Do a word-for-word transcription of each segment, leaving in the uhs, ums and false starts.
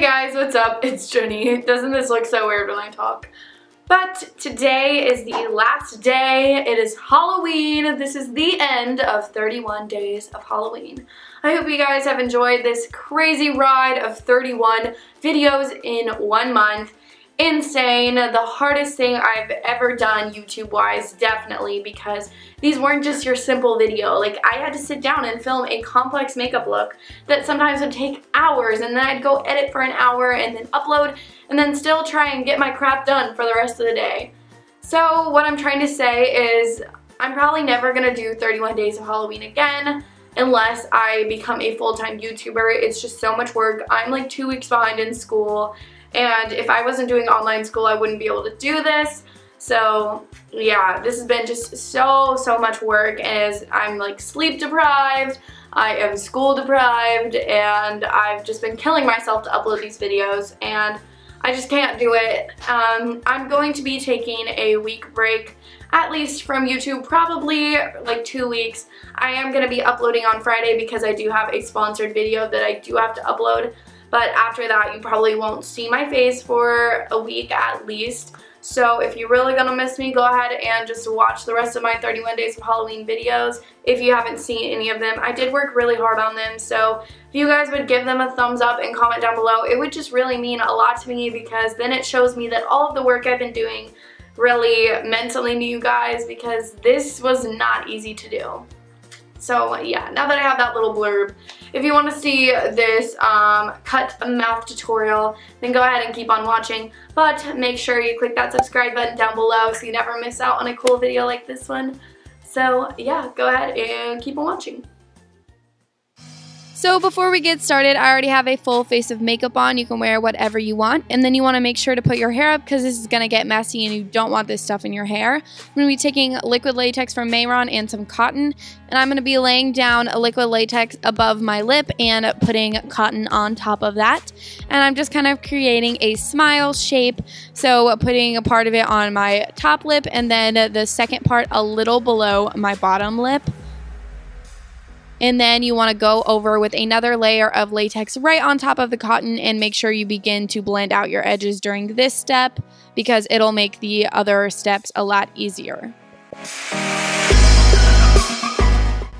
Hey guys, what's up? It's Jenny. Doesn't this look so weird when I talk? But today is the last day. It is Halloween. This is the end of thirty-one days of Halloween. I hope you guys have enjoyed this crazy ride of thirty-one videos in one month. Insane. The hardest thing I've ever done YouTube wise, definitely, because these weren't just your simple video. Like, I had to sit down and film a complex makeup look that sometimes would take hours, and then I'd go edit for an hour and then upload and then still try and get my crap done for the rest of the day. So what I'm trying to say is I'm probably never gonna do thirty-one days of Halloween again unless I become a full-time YouTuber. It's just so much work. I'm like two weeks behind in school, and if I wasn't doing online school, I wouldn't be able to do this. So yeah, this has been just so, so much work, as I'm like sleep deprived, I am school deprived, and I've just been killing myself to upload these videos, and I just can't do it. Um, I'm going to be taking a week break, at least from YouTube, probably like two weeks. I am going to be uploading on Friday because I do have a sponsored video that I do have to upload. But after that, you probably won't see my face for a week at least. So if you're really gonna miss me, go ahead and just watch the rest of my thirty-one Days of Halloween videos if you haven't seen any of them. I did work really hard on them, so if you guys would give them a thumbs up and comment down below, it would just really mean a lot to me, because then it shows me that all of the work I've been doing really meant something to you guys, because this was not easy to do. So yeah, now that I have that little blurb, if you want to see this um, cut a mouth tutorial, then go ahead and keep on watching. But make sure you click that subscribe button down below so you never miss out on a cool video like this one. So yeah, go ahead and keep on watching. So before we get started, I already have a full face of makeup on. You can wear whatever you want. And then you want to make sure to put your hair up, because this is going to get messy and you don't want this stuff in your hair. I'm going to be taking liquid latex from Mehron and some cotton. And I'm going to be laying down a liquid latex above my lip and putting cotton on top of that. And I'm just kind of creating a smile shape. So putting a part of it on my top lip and then the second part a little below my bottom lip. And then you want to go over with another layer of latex right on top of the cotton, and make sure you begin to blend out your edges during this step, because it'll make the other steps a lot easier.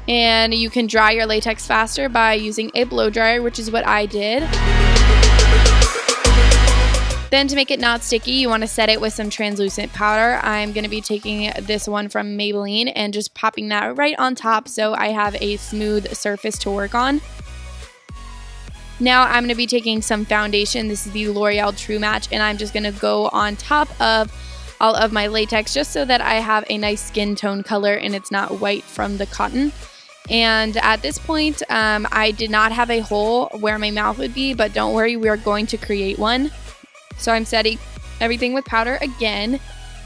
And you can dry your latex faster by using a blow dryer, which is what I did. Then to make it not sticky, you want to set it with some translucent powder. I'm going to be taking this one from Maybelline and just popping that right on top, so I have a smooth surface to work on. Now I'm going to be taking some foundation. This is the L'Oreal True Match, and I'm just going to go on top of all of my latex just so that I have a nice skin tone color and it's not white from the cotton. And at this point, um, I did not have a hole where my mouth would be, but don't worry, we are going to create one. So I'm setting everything with powder again,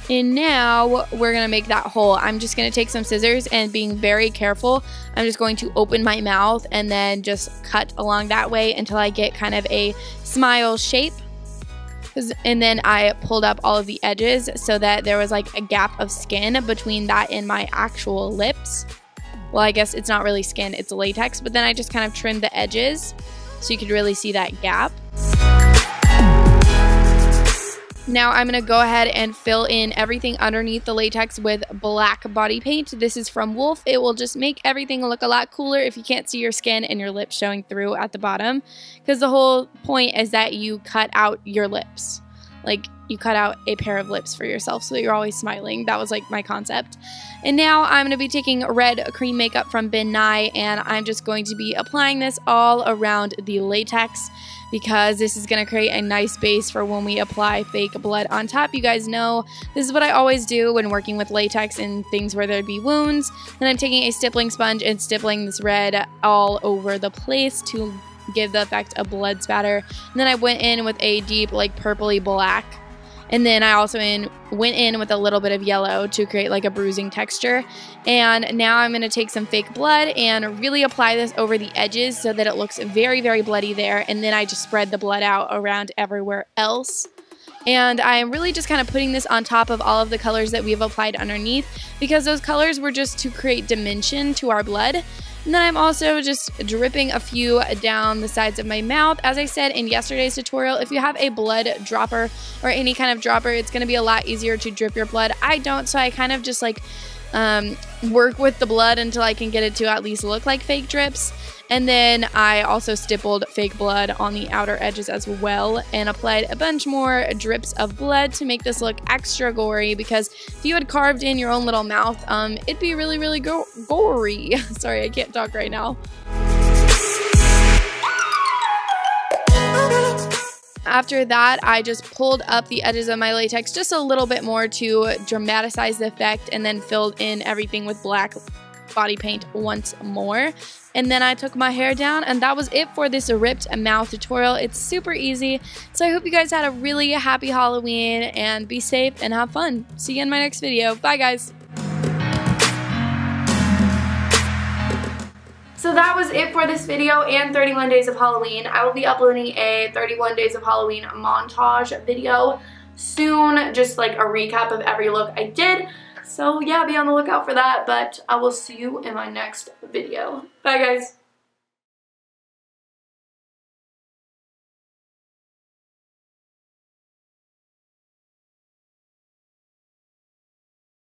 and now we're gonna make that hole. I'm just gonna take some scissors, and being very careful, I'm just going to open my mouth and then just cut along that way until I get kind of a smile shape. And then I pulled up all of the edges so that there was like a gap of skin between that and my actual lips. Well, I guess it's not really skin, it's latex, but then I just kind of trimmed the edges so you could really see that gap. Now I'm going to go ahead and fill in everything underneath the latex with black body paint. This is from Wolf. It will just make everything look a lot cooler if you can't see your skin and your lips showing through at the bottom, because the whole point is that you cut out your lips. Like, you cut out a pair of lips for yourself so that you're always smiling. That was like my concept. And now I'm going to be taking red cream makeup from Ben Nye, and I'm just going to be applying this all around the latex, because this is going to create a nice base for when we apply fake blood on top. You guys know this is what I always do when working with latex and things where there'd be wounds. Then I'm taking a stippling sponge and stippling this red all over the place to give the effect a blood spatter. And then I went in with a deep, like, purpley black. And then I also in, went in with a little bit of yellow to create like a bruising texture. And now I'm going to take some fake blood and really apply this over the edges so that it looks very, very bloody there. And then I just spread the blood out around everywhere else. And I'm really just kind of putting this on top of all of the colors that we've applied underneath, because those colors were just to create dimension to our blood. And then I'm also just dripping a few down the sides of my mouth. As I said in yesterday's tutorial, if you have a blood dropper or any kind of dropper, it's going to be a lot easier to drip your blood. I don't, so I kind of just like um, work with the blood until I can get it to at least look like fake drips. And then I also stippled fake blood on the outer edges as well and applied a bunch more drips of blood to make this look extra gory, because if you had carved in your own little mouth, um, it'd be really, really go gory. Sorry, I can't talk right now. After that, I just pulled up the edges of my latex just a little bit more to dramatize the effect, and then filled in everything with black body paint once more. And then I took my hair down, and that was it for this Ripped Mouth tutorial. It's super easy. So I hope you guys had a really happy Halloween, and be safe and have fun. See you in my next video. Bye guys. So that was it for this video and thirty-one days of Halloween. I will be uploading a thirty-one days of Halloween montage video soon, just like a recap of every look I did. So yeah, be on the lookout for that, but I will see you in my next video. Bye guys.